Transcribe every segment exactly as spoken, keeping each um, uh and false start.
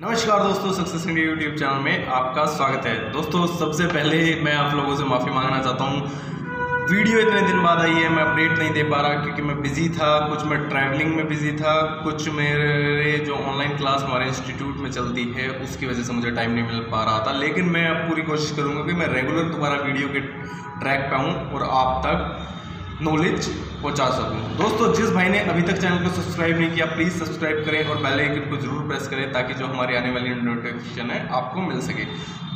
नमस्कार दोस्तों, success India YouTube channel में आपका स्वागत है। दोस्तों, सबसे पहले मैं आप लोगों से माफ़ी मांगना चाहता हूँ। वीडियो इतने दिन बाद आई है, मैं अपडेट नहीं दे पा रहा क्योंकि मैं बिज़ी था। कुछ मैं ट्रैवलिंग में बिज़ी था, कुछ मेरे जो ऑनलाइन क्लास हमारे इंस्टीट्यूट में चलती है उसकी वजह से मुझे टाइम नहीं मिल पा रहा था। लेकिन मैं अब पूरी कोशिश करूँगा कि मैं रेगुलर दोबारा वीडियो के ट्रैक पर आऊँ और आप तक नॉलेज पहुंचा सकूँ। दोस्तों, जिस भाई ने अभी तक चैनल को सब्सक्राइब नहीं किया, प्लीज़ सब्सक्राइब करें और बेल आइकन को जरूर प्रेस करें ताकि जो हमारी आने वाली नोटिफिकेशन है आपको मिल सके।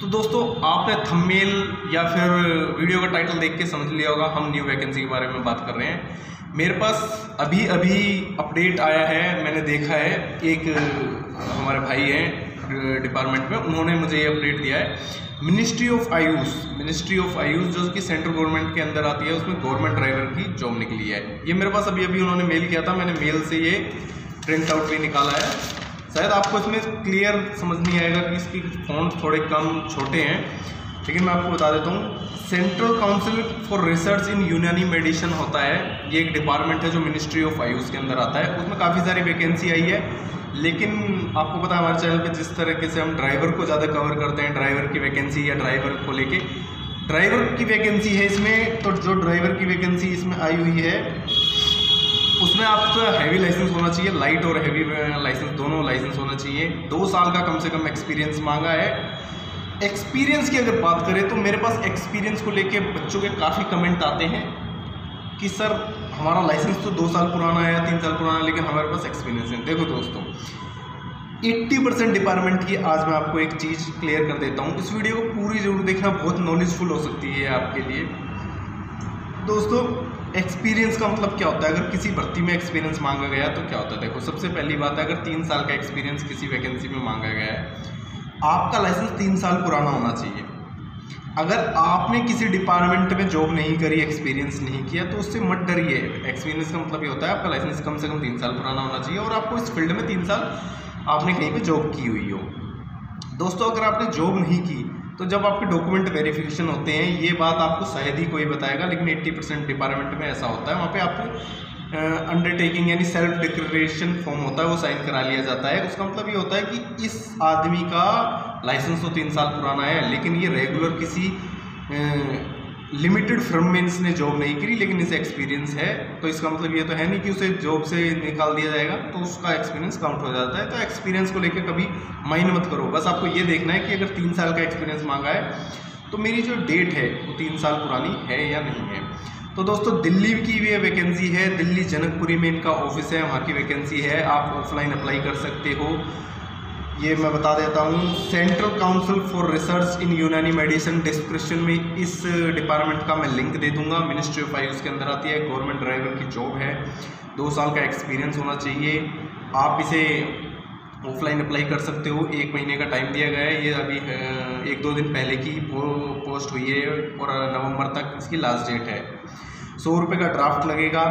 तो दोस्तों, आपने थंबनेल या फिर वीडियो का टाइटल देख के समझ लिया होगा हम न्यू वैकेंसी के बारे में बात कर रहे हैं। मेरे पास अभी अभी अपडेट आया है, मैंने देखा है। एक हमारे भाई हैं डिपार्टमेंट में, उन्होंने मुझे ये अपडेट दिया है। Ministry of Ayush ministry of Ayush जो कि सेंट्रल गवर्नमेंट के अंदर आती है, उसमें गवर्नमेंट ड्राइवर की जॉब निकली है। ये मेरे पास अभी अभी उन्होंने मेल किया था, मैंने मेल से ये प्रिंट आउट भी निकाला है। शायद आपको इसमें क्लियर समझ नहीं आएगा कि इसकी फॉन्ट थोड़े कम छोटे हैं, लेकिन मैं आपको बता देता हूँ। Central council for research in Unani medicine होता है, ये एक डिपार्टमेंट है जो मिनिस्ट्री ऑफ आयुष के अंदर आता है। उसमें काफ़ी सारी वैकेंसी आई है, लेकिन आपको पता है हमारे चैनल पे जिस तरीके से हम ड्राइवर को ज़्यादा कवर करते हैं, ड्राइवर की वैकेंसी या ड्राइवर को लेके ड्राइवर की वैकेंसी है इसमें। तो जो ड्राइवर की वैकेंसी इसमें आई हुई है उसमें आपका हैवी लाइसेंस होना चाहिए, लाइट और हैवी लाइसेंस दोनों लाइसेंस होना चाहिए। दो साल का कम से कम एक्सपीरियंस मांगा है। एक्सपीरियंस की अगर बात करें तो मेरे पास एक्सपीरियंस को लेके बच्चों के काफ़ी कमेंट आते हैं कि सर हमारा लाइसेंस तो दो साल पुराना है या तीन साल पुराना है, लेकिन हमारे पास एक्सपीरियंस है। देखो दोस्तों, अस्सी परसेंट डिपार्टमेंट की आज मैं आपको एक चीज़ क्लियर कर देता हूँ। इस वीडियो को पूरी जरूर देखना, बहुत नॉलेजफुल हो सकती है आपके लिए। दोस्तों, एक्सपीरियंस का मतलब क्या होता है? अगर किसी भर्ती में एक्सपीरियंस मांगा गया तो क्या होता है? देखो, सबसे पहली बात है, अगर तीन साल का एक्सपीरियंस किसी वैकेंसी में मांगा गया है, आपका लाइसेंस तीन साल पुराना होना चाहिए। अगर आपने किसी डिपार्टमेंट में जॉब नहीं करी, एक्सपीरियंस नहीं किया, तो उससे मत डरिए। एक्सपीरियंस का मतलब ये होता है आपका लाइसेंस कम से कम तीन साल पुराना होना चाहिए और आपको इस फील्ड में तीन साल आपने कहीं पे जॉब की हुई हो। दोस्तों, अगर आपने जॉब नहीं की तो जब आपके डॉक्यूमेंट वेरिफिकेशन होते हैं, ये बात आपको शायद ही कोई बताएगा, लेकिन एट्टी परसेंट डिपार्टमेंट में ऐसा होता है। वहाँ पर आपको अंडरटेकिंग यानी सेल्फ डिक्लेरेशन फॉर्म होता है, वो साइन करा लिया जाता है। उसका मतलब ये होता है कि इस आदमी का लाइसेंस तो तीन साल पुराना है, लेकिन ये रेगुलर किसी लिमिटेड फर्म में इसने जॉब नहीं करी, लेकिन इसे एक्सपीरियंस है। तो इसका मतलब ये तो है नहीं कि उसे जॉब से निकाल दिया जाएगा, तो उसका एक्सपीरियंस काउंट हो जाता है। तो एक्सपीरियंस को लेकर कभी माइंड मत करो। बस आपको ये देखना है कि अगर तीन साल का एक्सपीरियंस मांगा है तो मेरी जो डेट है वो तीन साल पुरानी है या नहीं है। तो दोस्तों, दिल्ली की भी वैकेंसी है, दिल्ली जनकपुरी में इनका ऑफिस है, वहाँ की वैकेंसी है। आप ऑफलाइन अप्लाई कर सकते हो। ये मैं बता देता हूँ, central council for research in Unani medicine, description में इस डिपार्टमेंट का मैं लिंक दे दूंगा। मिनिस्ट्री ऑफ आयुष के अंदर आती है, गवर्नमेंट ड्राइवर की जॉब है, दो साल का एक्सपीरियंस होना चाहिए। आप इसे ऑफलाइन अप्लाई कर सकते हो, एक महीने का टाइम दिया गया है। ये अभी एक दो दिन पहले की पोस्ट हुई है और नवम्बर तक इसकी लास्ट डेट है। सौ रुपये का ड्राफ्ट लगेगा।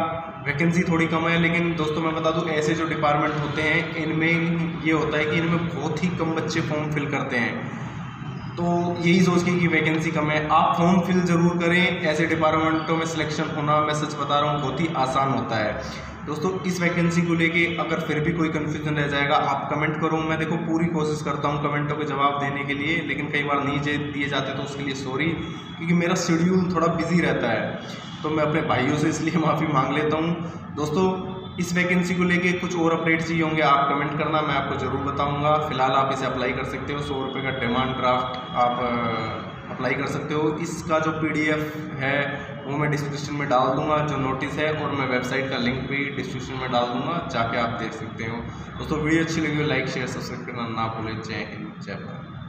वैकेंसी थोड़ी कम है, लेकिन दोस्तों मैं बता दूं, ऐसे जो डिपार्टमेंट होते हैं इनमें ये होता है कि इनमें बहुत ही कम बच्चे फॉर्म फिल करते हैं। तो यही सोच के कि वैकेंसी कम है, आप फॉर्म फिल ज़रूर करें। ऐसे डिपार्टमेंटों में सिलेक्शन होना, मैं सच बता रहा हूँ, बहुत ही आसान होता है। दोस्तों, इस वैकेंसी को लेके अगर फिर भी कोई कन्फ्यूजन रह जाएगा, आप कमेंट करो। मैं देखो पूरी कोशिश करता हूँ कमेंटों को जवाब देने के लिए, लेकिन कई बार नहीं दिए जाते तो उसके लिए सॉरी, क्योंकि मेरा शेड्यूल थोड़ा बिजी रहता है। तो मैं अपने भाइयों से इसलिए माफ़ी मांग लेता हूँ। दोस्तों, इस वैकेंसी को लेके कुछ और अपडेट्स चाहिए होंगे, आप कमेंट करना, मैं आपको ज़रूर बताऊँगा। फिलहाल आप इसे अप्लाई कर सकते हो, सौ रुपये का डिमांड ड्राफ्ट आप अप्लाई कर सकते हो। इसका जो पीडीएफ है वो मैं डिस्क्रिप्शन में डाल दूँगा, जो नोटिस है, और मैं वेबसाइट का लिंक भी डिस्क्रिप्शन में डाल दूँगा, जाके आप देख सकते हो। दोस्तों, वीडियो अच्छी लगी हो लाइक शेयर सब्सक्राइब करना ना भूलें। जय हिंद, जय भारत।